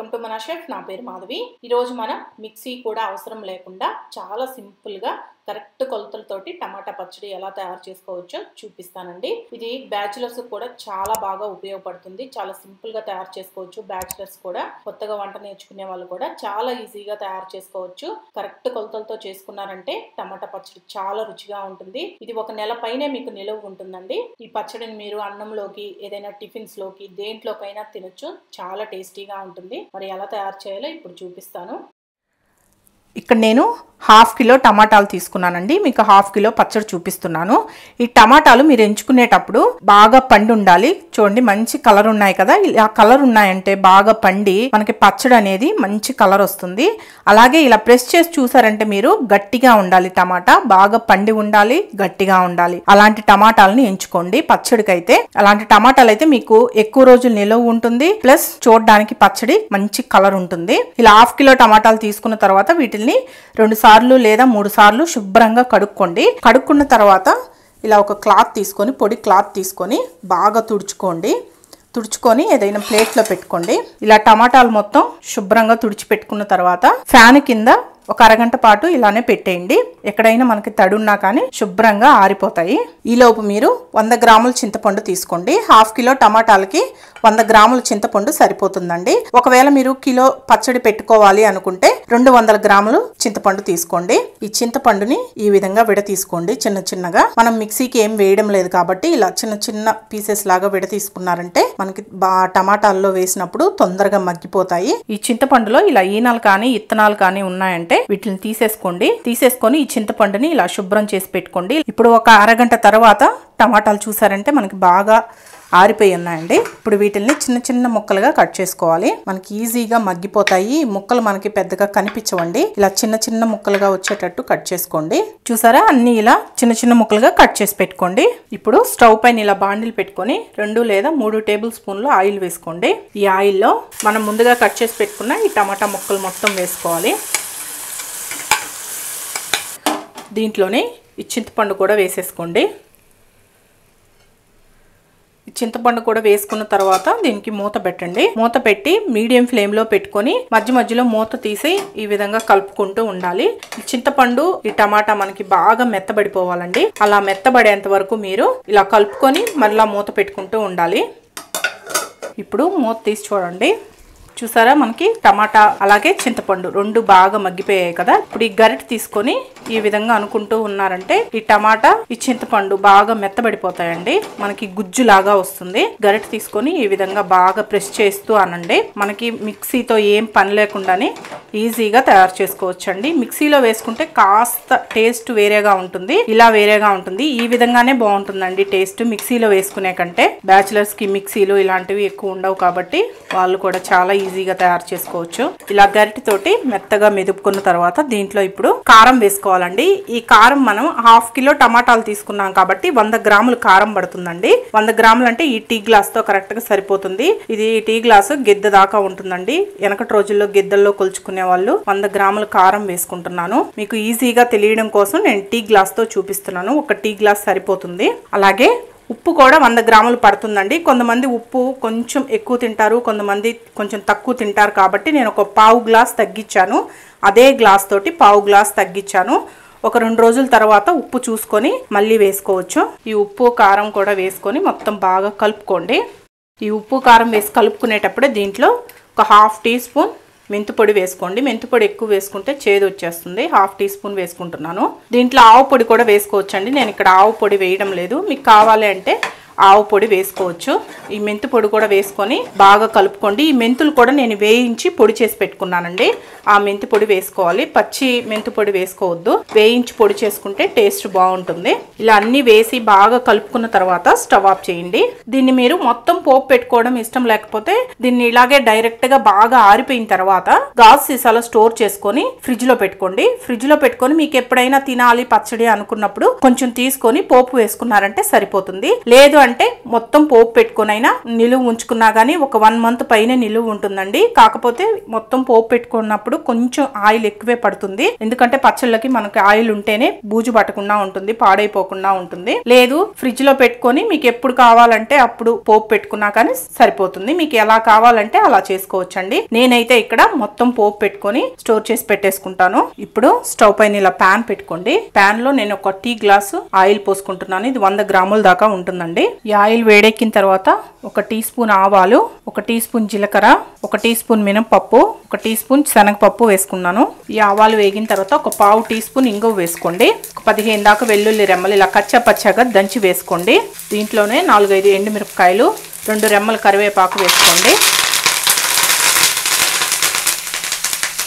Welcome to మన chef. నా పేరు మాధవి. ఈ రోజు మనం మిక్సీ కూడా అవసరం లేకుండా చాలా సింపుల్ గా కరెక్ట్ కొలతలతోటి టమాటా పచ్చడి ఎలా తయారు చేసుకోవచ్చో చూపిస్తానండి. ఇది బ్యాచిలర్స్ కూడా చాలా బాగా ఉపయోగపడుతుంది. చాలా సింపుల్ గా తయారు చేసుకోవచ్చు. బ్యాచిలర్స్ కూడా కొత్తగా వంట నేర్చుకునే వాళ్ళు కూడా చాలా ఈజీగా తయారు చేసుకోవచ్చు. కరెక్ట్ కొలతలతో చేసుకున్నారంటే టమాటా పచ్చడి చాలా రుచిగా ఉంటుంది. ఇది ఒక నెల పైనే మీకు నిలువ ఉంటుందండి. ఈ పచ్చడిని మీరు అన్నంలోకి, ఏదైనా టిఫిన్స్ లోకి, దేంట్లోకైనా తినొచ్చు. చాలా టేస్టీగా ఉంటుంది. మరి ఎలా తయారు చేయాలో ఇప్పుడు చూపిస్తాను. ఇక్కడ నేను ½ కిలో టమాటాలు తీసుకున్నానండి. మీకు ½ కిలో పచ్చడి చూపిస్తున్నాను. ఈ టమాటాలు మీరు ఎంచుకునేటప్పుడు బాగా పండు ఉండాలి. చూడండి, మంచి కలర్ ఉన్నాయి కదా. ఇలా కలర్ ఉన్నాయంటే బాగా పండి మనకి పచ్చడి అనేది మంచి కలర్ వస్తుంది. అలాగే ఇలా ప్రెస్ చేసి చూసారంటే మీరు గట్టిగా ఉండాలి. టమాటా బాగా పండి ఉండాలి, గట్టిగా ఉండాలి. అలాంటి టమాటాలని ఎంచుకోండి పచ్చడికైతే. అలాంటి టమాటాలు అయితే మీకు ఎక్కువ రోజులు నిలవ ఉంటుంది. ప్లస్ చూడడానికి పచ్చడి మంచి కలర్ ఉంటుంది. ఇలా ½ కిలో టమాటాలు తీసుకున్న తర్వాత వీటిని 2 సార్లు లేదా 3 సార్లు శుభ్రంగా కడుక్కోండి. కడుక్కున్న తర్వాత ఇలా ఒక క్లాత్ తీసుకొని, పొడి క్లాత్ తీసుకొని బాగా తుడుచుకోండి. తుడుచుకొని ఏదైనా ప్లేట్లో పెట్టుకోండి. ఇలా టమాటాలు మొత్తం శుభ్రంగా తుడిచిపెట్టుకున్న తర్వాత ఫ్యాన్ కింద ఒక అరగంట పాటు ఇలానే పెట్టేయండి. ఎక్కడైనా మనకి తడున్నా కానీ శుభ్రంగా ఆరిపోతాయి. ఈలోపు మీరు 100 గ్రాముల చింతపండు తీసుకోండి. ½ కిలో టమాటాలకి 100 గ్రాముల చింతపండు సరిపోతుందండి. ఒకవేళ మీరు కిలో పచ్చడి పెట్టుకోవాలి అనుకుంటే 200 గ్రాములు చింతపండు తీసుకోండి. ఈ చింతపండుని ఈ విధంగా విడతీసుకోండి చిన్న చిన్నగా. మనం మిక్సీకి ఏం వేయడం లేదు కాబట్టి ఇలా చిన్న చిన్న పీసెస్ లాగా విడతీసుకున్నారంటే మనకి టమాటాల్లో వేసినప్పుడు తొందరగా మగ్గిపోతాయి. ఈ చింతపండులో ఇలా ఈనాలు కానీ ఇత్తనాలు కానీ ఉన్నాయంటే వీటిని తీసేసుకోండి. తీసేసుకొని ఈ చింతపండుని ఇలా శుభ్రం చేసి పెట్టుకోండి. ఇప్పుడు ఒక అరగంట తర్వాత టమాటాలు చూసారంటే మనకి బాగా ఆరిపోయి ఉన్నాయండి. ఇప్పుడు వీటిని చిన్న చిన్న ముక్కలుగా కట్ చేసుకోవాలి. మనకి ఈజీగా మగ్గిపోతాయి. ముక్కలు మనకి పెద్దగా కనిపించవండి. ఇలా చిన్న చిన్న ముక్కలుగా వచ్చేటట్టు కట్ చేసుకోండి. చూసారా, అన్ని ఇలా చిన్న చిన్న ముక్కలుగా కట్ చేసి పెట్టుకోండి. ఇప్పుడు స్టవ్ పైన ఇలా బాండిల్ పెట్టుకొని 2 లేదా 3 టేబుల్ స్పూన్లు ఆయిల్ వేసుకోండి. ఈ ఆయిల్లో మనం ముందుగా కట్ చేసి పెట్టుకున్న ఈ టమాటా ముక్కలు మొత్తం వేసుకోవాలి. దీంట్లోనే ఈ చింతపండు కూడా వేసేసుకోండి. చింతపండు కూడా వేసుకున్న తర్వాత దీనికి మూత పెట్టండి. మూత పెట్టి మీడియం ఫ్లేమ్ లో పెట్టుకొని మధ్య మధ్యలో మూత తీసి ఈ విధంగా కలుపుకుంటూ ఉండాలి. ఈ చింతపండు, ఈ టమాటా మనకి బాగా మెత్తబడిపోవాలండి. అలా మెత్తబడేంత వరకు మీరు ఇలా కలుపుకొని మళ్ళీ మూత పెట్టుకుంటూ ఉండాలి. ఇప్పుడు మూత తీసి చూడండి. చూసారా, మనకి టమాటా అలాగే చింతపండు 2 బాగా మగ్గిపోయాయి కదా. ఇప్పుడు ఈ గరిటె తీసుకొని ఈ విధంగా అనుకుంటూ ఉన్నారంటే ఈ టమాటా, ఈ చింతపండు బాగా మెత్తబడిపోతాయండి. మనకి గుజ్జు లాగా వస్తుంది. గరిటె తీసుకొని ఈ విధంగా బాగా ప్రెస్ చేస్తూ అనండి. మనకి మిక్సీతో ఏం పని లేకుండానే ఈజీగా తయారు చేసుకోవచ్చండి. మిక్సీలో వేసుకుంటే కాస్త టేస్ట్ వేరేగా ఉంటుంది. ఇలా వేరేగా ఉంటుంది. ఈ విధంగానే బాగుంటుందండి టేస్ట్ మిక్సీలో వేసుకునే కంటే. బ్యాచిలర్స్ కి మిక్సీలు ఇలాంటివి ఎక్కువ ఉండవు కాబట్టి వాళ్ళు కూడా చాలా ఈజీగా తయారు చేసుకోవచ్చు. ఇలా గరిటె తోటి మెత్తగా మెదుపుకున్న తర్వాత దీంట్లో ఇప్పుడు కారం వేసుకోవాలండి. ఈ కారం మనం ½ కిలో టమాటాలు తీసుకున్నాం కాబట్టి 100 గ్రాములు కారం పడుతుందండి. 100 గ్రాములు అంటే ఈ టీ గ్లాస్ తో కరెక్ట్ గా సరిపోతుంది. ఇది టీ గ్లాసు గిద్ద దాకా ఉంటుందండి. వెనకటి రోజుల్లో గిద్దల్లో కొలుచుకునే వాళ్ళు 100 గ్రాములు కారం వేసుకుంటున్నాను. మీకు ఈజీగా తెలియడం కోసం నేను టీ గ్లాస్ తో చూపిస్తున్నాను. ఒక టీ గ్లాస్ సరిపోతుంది. అలాగే ఉప్పు కూడా 100 గ్రాములు పడుతుందండి. కొంతమంది ఉప్పు కొంచెం ఎక్కువ తింటారు, కొంతమంది కొంచెం తక్కువ తింటారు కాబట్టి నేను ఒక పావు గ్లాస్ తగ్గించాను. అదే గ్లాస్ తోటి పావు గ్లాస్ తగ్గించాను. ఒక 2 రోజుల తర్వాత ఉప్పు చూసుకొని మళ్ళీ వేసుకోవచ్చు. ఈ ఉప్పు కారం కూడా వేసుకొని మొత్తం బాగా కలుపుకోండి. ఈ ఉప్పు కారం వేసి కలుపుకునేటప్పుడే దీంట్లో ఒక ½ టీ స్పూన్ మెంతిపొడి వేసుకోండి. మెంతిపొడి ఎక్కువ వేసుకుంటే చేదు వచ్చేస్తుంది. ½ టీ స్పూన్ వేసుకుంటున్నాను. దీంట్లో ఆవు పొడి కూడా వేసుకోవచ్చండి. నేను ఇక్కడ ఆవు పొడి వేయడం లేదు. మీకు కావాలి అంటే ఆవు పొడి వేసుకోవచ్చు. ఈ మెంతి పొడి కూడా వేసుకొని బాగా కలుపుకోండి. ఈ మెంతులు కూడా నేను వేయించి పొడి చేసి పెట్టుకున్నానండి. ఆ మెంతి పొడి వేసుకోవాలి. పచ్చి మెంతి పొడి వేసుకోవద్దు. వేయించి పొడి చేసుకుంటే టేస్ట్ బాగుంటుంది. ఇలా అన్ని వేసి బాగా కలుపుకున్న తర్వాత స్టవ్ ఆఫ్ చేయండి. దీన్ని మీరు మొత్తం పోపు పెట్టుకోవడం ఇష్టం లేకపోతే దీన్ని ఇలాగే డైరెక్ట్ గా బాగా ఆరిపోయిన తర్వాత గాజు సీసాలో స్టోర్ చేసుకొని ఫ్రిడ్జ్ లో పెట్టుకోండి. ఫ్రిడ్జ్ లో పెట్టుకొని మీకు ఎప్పుడైనా తినాలి పచ్చడి అనుకున్నప్పుడు కొంచెం తీసుకొని పోపు వేసుకున్నారంటే సరిపోతుంది. లేదు అంటే మొత్తం పోపు పెట్టుకొనైనా నిలువ ఉంచుకున్నా గానీ ఒక 1 మంత్ పైనే నిలువ ఉంటుందండి. కాకపోతే మొత్తం పోపు పెట్టుకున్నప్పుడు కొంచెం ఆయిల్ ఎక్కువే పడుతుంది. ఎందుకంటే పచ్చళ్ళకి మనకి ఆయిల్ ఉంటేనే బూజు పట్టకుండా ఉంటుంది, పాడైపోకుండా ఉంటుంది. లేదు ఫ్రిడ్జ్ లో పెట్టుకొని మీకు ఎప్పుడు కావాలంటే అప్పుడు పోపు పెట్టుకున్నా కానీ సరిపోతుంది. మీకు ఎలా కావాలంటే అలా చేసుకోవచ్చండి. నేనైతే ఇక్కడ మొత్తం పోపు పెట్టుకొని స్టోర్ చేసి పెట్టేసుకుంటాను. ఇప్పుడు స్టవ్ పైన ఇలా ప్యాన్ పెట్టుకోండి. ప్యాన్ లో నేను ఒక టీ గ్లాసు ఆయిల్ పోసుకుంటున్నాను. ఇది 100 గ్రాముల దాకా ఉంటుందండి. ఈ ఆయిల్ వేడెక్కిన తర్వాత 1 టీ స్పూన్ ఆవాలు, 1 టీ స్పూన్ జీలకర్ర, 1 టీ స్పూన్ మినపప్పు, 1 టీ స్పూన్ శనగపప్పు వేసుకున్నాను. ఈ ఆవాలు వేగిన తర్వాత 1/4 టీ స్పూన్ ఇంగువ వేసుకోండి. 15 దాకా వెల్లుల్లి రెమ్మలు ఇలా కచ్చపచ్చగా దంచి వేసుకోండి. దీంట్లోనే 4-5 ఎండుమిరపకాయలు, 2 రెమ్మల కరివేపాకు వేసుకోండి.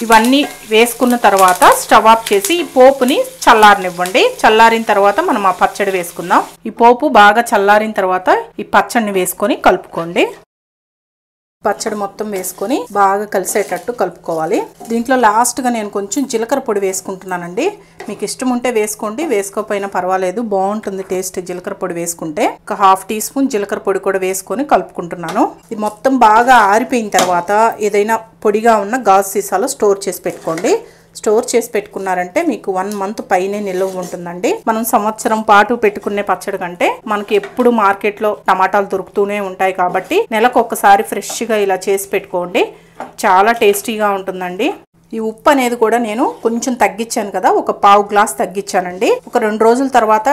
ఇవన్నీ వేసుకున్న తర్వాత స్టవ్ ఆఫ్ చేసి ఈ పోపుని చల్లారనివ్వండి. చల్లారిన తర్వాత మనం ఆ పచ్చడి వేసుకుందాం. ఈ పోపు బాగా చల్లారిన తర్వాత ఈ పచ్చడిని వేసుకొని కలుపుకోండి. పచ్చడి మొత్తం వేసుకొని బాగా కలిసేటట్టు కలుపుకోవాలి. దీంట్లో లాస్ట్గా నేను కొంచెం జీలకర్ర పొడి వేసుకుంటున్నానండి. మీకు ఇష్టం ఉంటే వేసుకోండి, వేసుకోకపోయినా పర్వాలేదు, బాగుంటుంది టేస్ట్ జీలకర్ర పొడి వేసుకుంటే. 1/2 టీ స్పూన్ జీలకర్ర పొడి కూడా వేసుకొని కలుపుకుంటున్నాను. ఇది మొత్తం బాగా ఆరిపోయిన తర్వాత ఏదైనా పొడిగా ఉన్న గాజు సీసాలో స్టోర్ చేసి పెట్టుకోండి. స్టోర్ చేసి పెట్టుకున్నారంటే మీకు 1 మంత్ పైనే నిల్వ ఉంటుందండి. మనం సంవత్సరం పాటు పెట్టుకునే పచ్చడి కంటే మనకి ఎప్పుడు మార్కెట్ లో టమాటాలు దొరుకుతూనే ఉంటాయి కాబట్టి నెలకు ఒకసారి ఫ్రెష్ గా ఇలా చేసి పెట్టుకోండి. చాలా టేస్టీగా ఉంటుందండి. ఈ ఉప్పు అనేది కూడా నేను కొంచెం తగ్గించాను కదా, 1/4 గ్లాస్ తగ్గించానండి. 2 రోజుల తర్వాత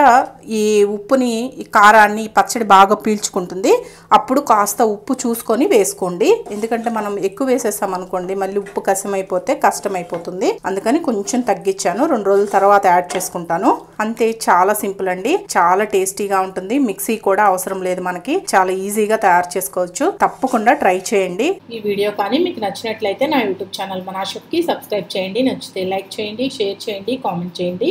ఈ ఉప్పుని, ఈ కారాన్ని పచ్చడి బాగా పీల్చుకుంటుంది. అప్పుడు కాస్త ఉప్పు చూసుకొని వేసుకోండి. ఎందుకంటే మనం ఎక్కువ వేసేస్తాం అనుకోండి మళ్ళీ ఉప్పు కసిమైపోతే కష్టమైపోతుంది. అందుకని కొంచెం తగ్గించాను. 2 రోజుల తర్వాత యాడ్ చేసుకుంటాను. అంతే, చాలా సింపుల్ అండి. చాలా టేస్టీగా ఉంటుంది. మిక్సీ కూడా అవసరం లేదు మనకి, చాలా ఈజీగా తయారు చేసుకోవచ్చు. తప్పకుండా ట్రై చేయండి. ఈ వీడియో కానీ మీకు నచ్చినట్లయితే నా యూట్యూబ్ ఛానల్ మనా షెఫ్కి సబ్స్క్రైబ్ చేయండి. నచ్చితే లైక్ చేయండి, షేర్ చేయండి, కామెంట్ చేయండి.